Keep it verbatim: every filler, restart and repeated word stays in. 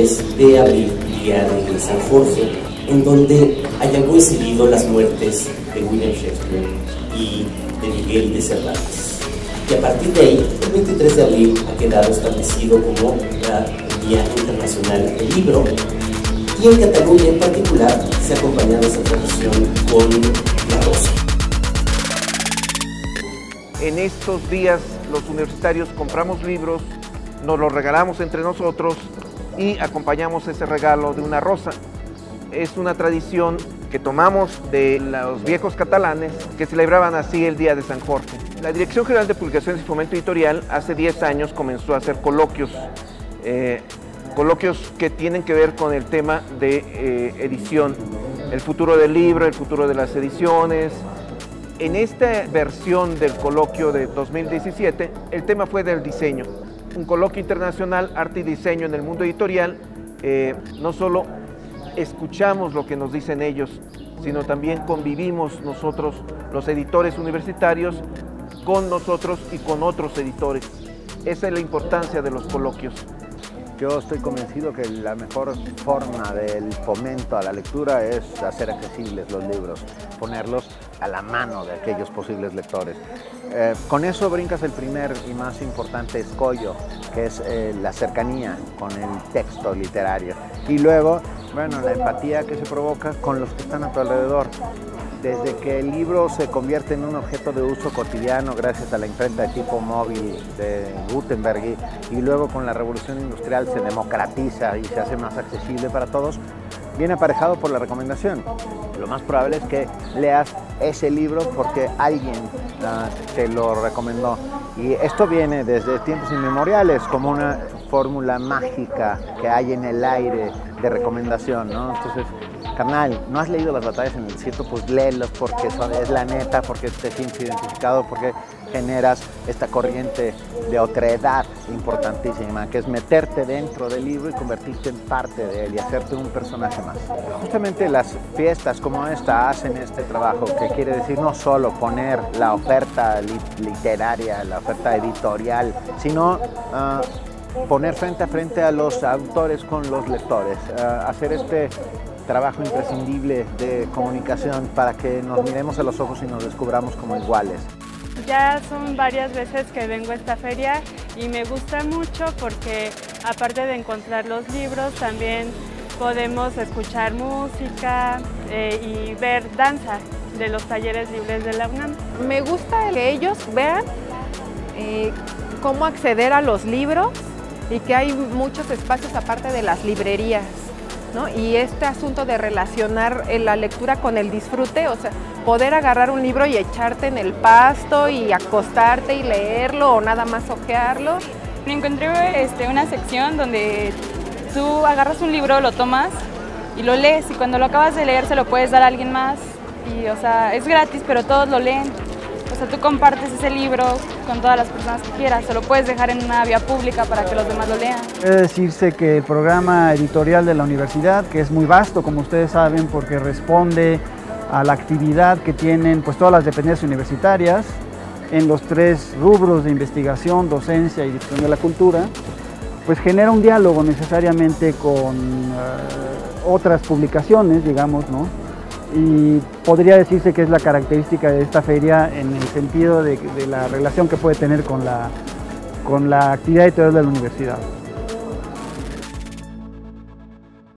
veintitrés de abril, día de San Jorge, en donde hayan coincidido las muertes de William Shakespeare y de Miguel de Cervantes. Y a partir de ahí, el veintitrés de abril ha quedado establecido como la Día Internacional del Libro, y en Cataluña en particular se ha acompañado esa tradición con la rosa. En estos días los universitarios compramos libros, nos los regalamos entre nosotros y acompañamos ese regalo de una rosa. Es una tradición que tomamos de los viejos catalanes que celebraban así el Día de San Jorge. La Dirección General de Publicaciones y Fomento Editorial hace diez años comenzó a hacer coloquios, eh, coloquios que tienen que ver con el tema de eh, edición, el futuro del libro, el futuro de las ediciones. En esta versión del coloquio de dos mil diecisiete, el tema fue del diseño. Un coloquio internacional, arte y diseño en el mundo editorial, eh, no solo escuchamos lo que nos dicen ellos, sino también convivimos nosotros, los editores universitarios, con nosotros y con otros editores. Esa es la importancia de los coloquios. Yo estoy convencido que la mejor forma del fomento a la lectura es hacer accesibles los libros, ponerlos a la mano de aquellos posibles lectores. Eh, con eso brincas el primer y más importante escollo, que es eh, la cercanía con el texto literario. Y luego, bueno, la empatía que se provoca con los que están a tu alrededor. Desde que el libro se convierte en un objeto de uso cotidiano gracias a la imprenta de tipo móvil de Gutenberg y, y luego con la revolución industrial se democratiza y se hace más accesible para todos, viene aparejado por la recomendación. Lo más probable es que leas ese libro porque alguien uh, te lo recomendó. Y esto viene desde tiempos inmemoriales como una fórmula mágica que hay en el aire de recomendación, ¿no? Entonces, carnal, ¿no has leído Las batallas en el desierto? Pues léelos porque son, es la neta, porque te sientes identificado, porque generas esta corriente de otredad importantísima, que es meterte dentro del libro y convertirte en parte de él y hacerte un personaje más. Justamente las fiestas como esta hacen este trabajo, que quiere decir no solo poner la oferta literaria, la oferta editorial, sino Uh, poner frente a frente a los autores con los lectores, uh, hacer este trabajo imprescindible de comunicación para que nos miremos a los ojos y nos descubramos como iguales. Ya son varias veces que vengo a esta feria y me gusta mucho porque aparte de encontrar los libros también podemos escuchar música eh, y ver danza de los talleres libres de la UNAM. Me gusta que ellos vean eh, cómo acceder a los libros y que hay muchos espacios aparte de las librerías, ¿no? Y este asunto de relacionar la lectura con el disfrute, o sea, poder agarrar un libro y echarte en el pasto y acostarte y leerlo o nada más hojearlo. Me encontré este, una sección donde tú agarras un libro, lo tomas y lo lees, y cuando lo acabas de leer se lo puedes dar a alguien más, y o sea, es gratis, pero todos lo leen. O sea, tú compartes ese libro con todas las personas que quieras, se lo puedes dejar en una vía pública para que los demás lo lean. Puede decirse que el programa editorial de la universidad, que es muy vasto, como ustedes saben, porque responde a la actividad que tienen pues, todas las dependencias universitarias en los tres rubros de investigación, docencia y difusión de la cultura, pues genera un diálogo necesariamente con uh, otras publicaciones, digamos, ¿no? Y podría decirse que es la característica de esta feria en el sentido de, de la relación que puede tener con la, con la actividad editorial de la universidad.